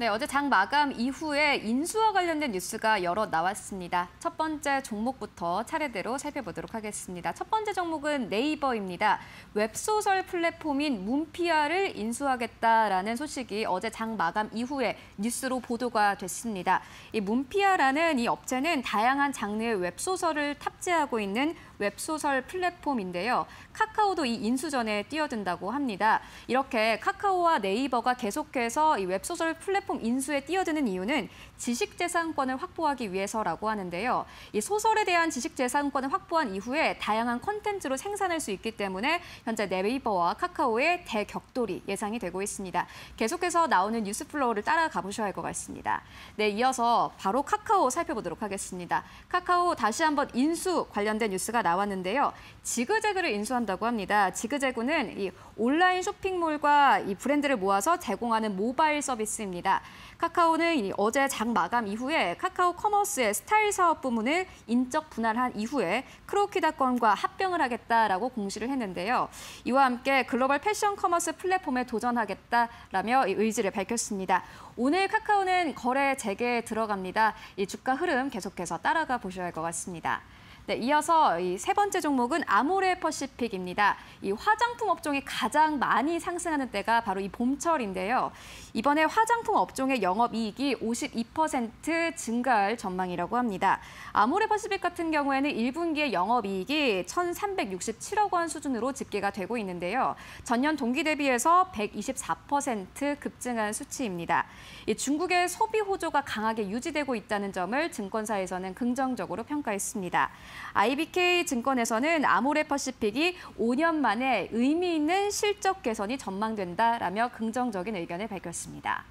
네, 어제 장 마감 이후에 인수와 관련된 뉴스가 여러 나왔습니다. 첫 번째 종목부터 차례대로 살펴보도록 하겠습니다. 첫 번째 종목은 네이버입니다. 웹소설 플랫폼인 문피아를 인수하겠다라는 소식이 어제 장 마감 이후에 뉴스로 보도가 됐습니다. 이 문피아라는 이 업체는 다양한 장르의 웹소설을 탑재하고 있는 웹소설 플랫폼인데요. 카카오도 이 인수전에 뛰어든다고 합니다. 이렇게 카카오와 네이버가 계속해서 이 웹소설 플랫폼 인수에 뛰어드는 이유는 지식재산권을 확보하기 위해서라고 하는데요. 이 소설에 대한 지식재산권을 확보한 이후에 다양한 콘텐츠로 생산할 수 있기 때문에 현재 네이버와 카카오의 대격돌이 예상이 되고 있습니다. 계속해서 나오는 뉴스플로우를 따라가 보셔야 할 것 같습니다. 네, 이어서 바로 카카오 살펴보도록 하겠습니다. 카카오 다시 한번 인수 관련된 뉴스가 나왔는데요. 지그재그를 인수한다고 합니다. 지그재그는 이 온라인 쇼핑몰과 이 브랜드를 모아서 제공하는 모바일 서비스입니다. 카카오는 어제 장 마감 이후에 카카오 커머스의 스타일 사업 부문을 인적 분할한 이후에 크로키닷컴과 합병을 하겠다라고 공시를 했는데요. 이와 함께 글로벌 패션 커머스 플랫폼에 도전하겠다라며 의지를 밝혔습니다. 오늘 카카오는 거래 재개에 들어갑니다. 이 주가 흐름 계속해서 따라가 보셔야 할 것 같습니다. 네, 이어서 이 세 번째 종목은 아모레퍼시픽입니다. 이 화장품 업종이 가장 많이 상승하는 때가 바로 이 봄철인데요. 이번에 화장품 업종의 영업이익이 52% 증가할 전망이라고 합니다. 아모레퍼시픽 같은 경우에는 1분기의 영업이익이 1,367억 원 수준으로 집계가 되고 있는데요. 전년 동기 대비해서 124% 급증한 수치입니다. 이 중국의 소비 호조가 강하게 유지되고 있다는 점을 증권사에서는 긍정적으로 평가했습니다. IBK 증권에서는 아모레퍼시픽이 5년 만에 의미 있는 실적 개선이 전망된다라며 긍정적인 의견을 밝혔습니다.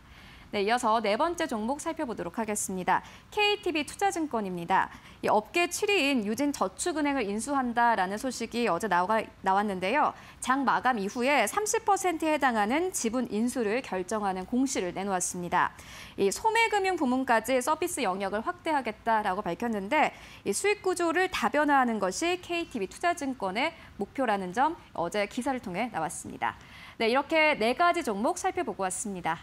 네, 이어서 네 번째 종목 살펴보도록 하겠습니다. KTB 투자증권입니다. 이 업계 7위인 유진저축은행을 인수한다라는 소식이 어제 나왔는데요. 장 마감 이후에 30%에 해당하는 지분 인수를 결정하는 공시를 내놓았습니다. 이 소매금융 부문까지 서비스 영역을 확대하겠다라고 밝혔는데 이 수익 구조를 다변화하는 것이 KTB 투자증권의 목표라는 점 어제 기사를 통해 나왔습니다. 네, 이렇게 네 가지 종목 살펴보고 왔습니다.